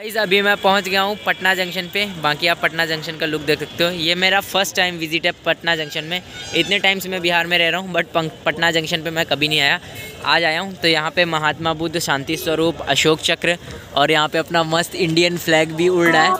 Guys अभी मैं पहुंच गया हूं पटना जंक्शन पे। बाकी आप पटना जंक्शन का लुक देख सकते हो। ये मेरा फर्स्ट टाइम विजिट है पटना जंक्शन में। इतने टाइम से मैं बिहार में रह रहा हूं बट पटना जंक्शन पे मैं कभी नहीं आया, आज आया हूं। तो यहाँ पे महात्मा बुद्ध, शांति स्वरूप, अशोक चक्र और यहाँ पे अपना मस्त इंडियन फ्लैग भी उड़ रहा है।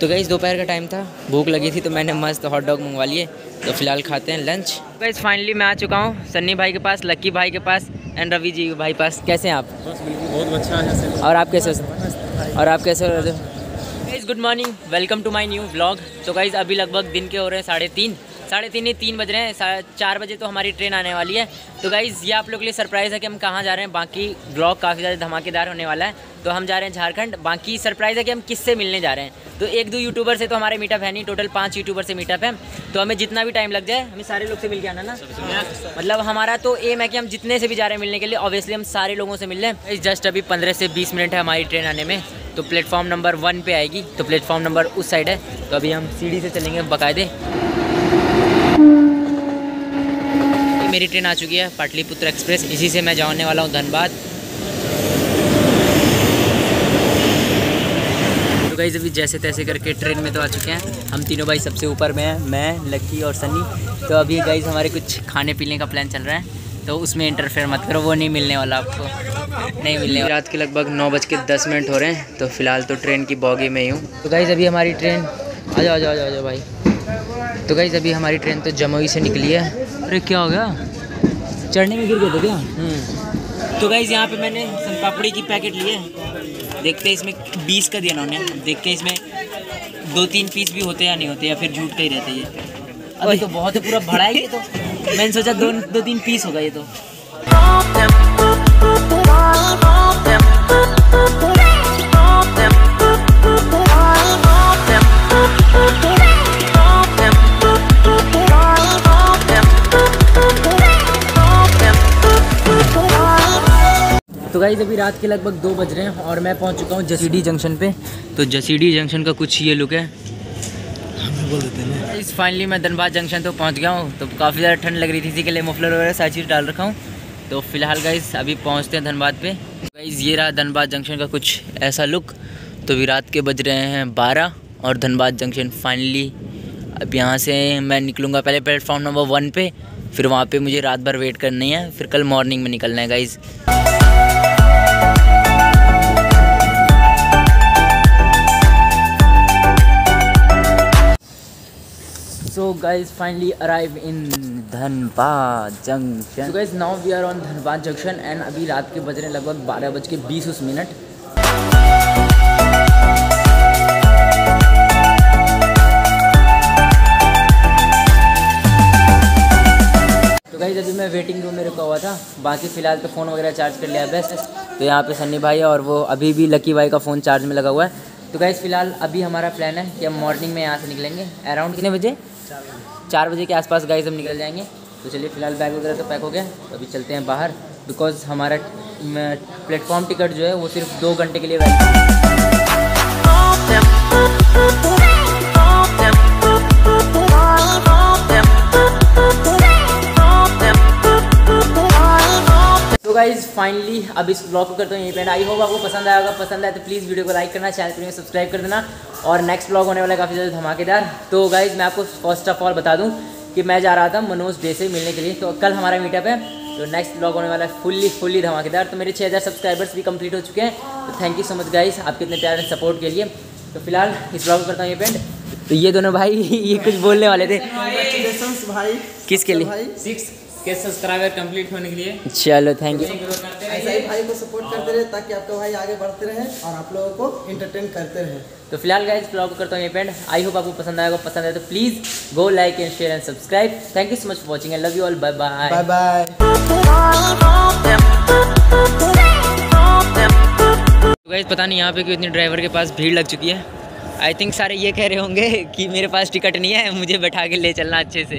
तो गाइस दोपहर का टाइम था, भूख लगी थी तो मैंने मस्त हॉट डॉग मंगवा लिए। तो फिलहाल खाते हैं लंच। गाइस फाइनली मैं आ चुका हूँ सन्नी भाई के पास, लक्की भाई के पास एंड रवि जी भाई पास। कैसे हैं आप? बस बिल्कुल बहुत अच्छा है। और आप कैसे हो? और आप कैसे हो? Guys good morning, welcome to my new vlog. तो गाइस अभी लगभग दिन के हो रहे हैं 3:30 बज रहे हैं। 4 बजे तो हमारी ट्रेन आने वाली है। तो गाइज़ ये आप लोग के लिए सरप्राइज़ है कि हम कहाँ जा रहे हैं। बाकी ब्लॉग काफ़ी ज़्यादा धमाकेदार होने वाला है। तो हम जा रहे हैं झारखंड। बाकी सरप्राइज़ है कि हम किससे मिलने जा रहे हैं। तो 1-2 यूट्यूबर से तो हमारे मीटअप है नहीं, टोटल 5 यूट्यूबर से मीटअप है। तो हमें जितना भी टाइम लग जाए हमें सारे लोग से मिल के आना ना। मतलब हमारा तो एम है कि हम जितने से भी जा रहे हैं मिलने के लिए, ऑब्वियसली हम सारे लोगों से मिल रहे हैं। जस्ट अभी 15 से 20 मिनट है हमारी ट्रेन आने में। तो प्लेटफॉर्म नंबर 1 पर आएगी। तो प्लेटफॉर्म नंबर उस साइड है। तो अभी हम सीढ़ी से चलेंगे बाकायदे। मेरी ट्रेन आ चुकी है पाटलिपुत्र एक्सप्रेस। इसी से मैं जाने वाला हूँ धनबाद। तो गाइस अभी जैसे तैसे करके ट्रेन में तो आ चुके हैं हम तीनों भाई। सबसे ऊपर में मैं, लक्की और सनी। तो अभी गाइस हमारे कुछ खाने पीने का प्लान चल रहा है, तो उसमें इंटरफेयर मत करो, वो नहीं मिलने वाला आपको, नहीं मिलने वाला। रात के लगभग 9:10 हो रहे हैं। तो फिलहाल तो ट्रेन की बॉगी में ही हूँ। तो गाइस अभी हमारी ट्रेन आ जाओ भाई। तो गाइस अभी हमारी ट्रेन तो जमुई से निकली है। अरे क्या हो गया, चढ़ने में गिर गया था क्या? तो गाइस यहाँ पे मैंने सोनपापड़ी की पैकेट लिए। देखते हैं इसमें 20 का दिया उन्होंने। देखते हैं इसमें 2-3 पीस भी होते या नहीं होते, या फिर झूठ का ही रहते ये। अभी तो बहुत पूरा भरा है ये तो। मैंने सोचा 2-3 पीस होगा ये तो। तो गाइस अभी रात के लगभग 2 बज रहे हैं और मैं पहुंच चुका हूं जसीडीह जंक्शन पे। तो जसीडीह जंक्शन का कुछ ये लुक है। गाइस फाइनली मैं धनबाद जंक्शन तो पहुंच गया हूं। तो काफ़ी ज़्यादा ठंड लग रही थी, इसी के लिए मफलर वगैरह सारी चीज़ डाल रखा हूं। तो फिलहाल गाइस अभी पहुंचते हैं धनबाद पे। गाइस ये रहा धनबाद जंक्शन का कुछ ऐसा लुक। तो अभी रात के बज रहे हैं 12 और धनबाद जंक्शन फाइनली। अब यहाँ से मैं निकलूँगा पहले प्लेटफॉर्म नंबर 1 पर, फिर वहाँ पर मुझे रात भर वेट करनी है, फिर कल मॉर्निंग में निकलना है guys. So guys finally arrive in Dhanbad junction. So guys now we are on Dhanbad junction and अभी रात के बज रहे लगभग 12:20। तो गाइज अभी मैं वेटिंग रूम में रुका हुआ था। बाकी फ़िलहाल तो फ़ोन वगैरह चार्ज कर लिया बेस्ट। तो यहाँ पे सन्नी भाई और वो अभी भी लकी भाई का फ़ोन चार्ज में लगा हुआ है। तो गाइज फ़िलहाल अभी हमारा प्लान है कि हम मॉर्निंग में यहाँ से निकलेंगे अराउंड कितने बजे, 4 बजे के आसपास गाइज हम निकल जाएंगे। तो चलिए फिलहाल बैग वगैरह तो पैक हो गया। तो अभी चलते हैं बाहर बिकॉज़ हमारा प्लेटफॉर्म टिकट जो है वो सिर्फ 2 घंटे के लिए वैलिड है। तो गाइज फाइनली अब इस ब्लॉग को करता हूँ यहीं पे। आई होप आपको पसंद आया होगा। पसंद आया तो प्लीज़ वीडियो को लाइक करना, चैनल को सब्सक्राइब कर देना। और नेक्स्ट ब्लॉग होने वाला है काफ़ी ज़्यादा धमाकेदार। तो गाइज मैं आपको फर्स्ट ऑफ ऑल बता दूं कि मैं जा रहा था मनोज डे से मिलने के लिए। तो कल हमारा मीटअप है। तो नेक्स्ट ब्लॉग होने वाला है फुल्ली धमाकेदार। तो मेरे 6000 सब्सक्राइबर्स भी कंप्लीट हो चुके हैं। तो thank you so much guys आपके इतने प्यार सपोर्ट के लिए। तो फिलहाल इस ब्लॉग को करता हूँ यहीं पे। तो ये दोनों भाई ये कुछ बोलने वाले थे भाई, किसके लिए 6K सब्सक्राइबर कंप्लीट होने के लिए। चलो थैंक यू। ऐसे ही भाई को सपोर्ट करते रहे ताकि आपका भाई आगे बढ़ते रहे और आप लोगों को एंटरटेन करते रहे। तो फिलहाल गाइस ब्लॉग करता हूँ ये पेंड। आई होप आपको पसंद आएगा। पसंद आए तो please go like and share and subscribe. Thank you so much for watching and love you all. Bye bye bye. Guys पता नहीं यहाँ पे क्यों इतनी ड्राइवर के पास भीड़ लग चुकी है। आई थिंक सारे ये कह रहे होंगे कि मेरे पास टिकट नहीं है, मुझे बैठा के ले चलना अच्छे से।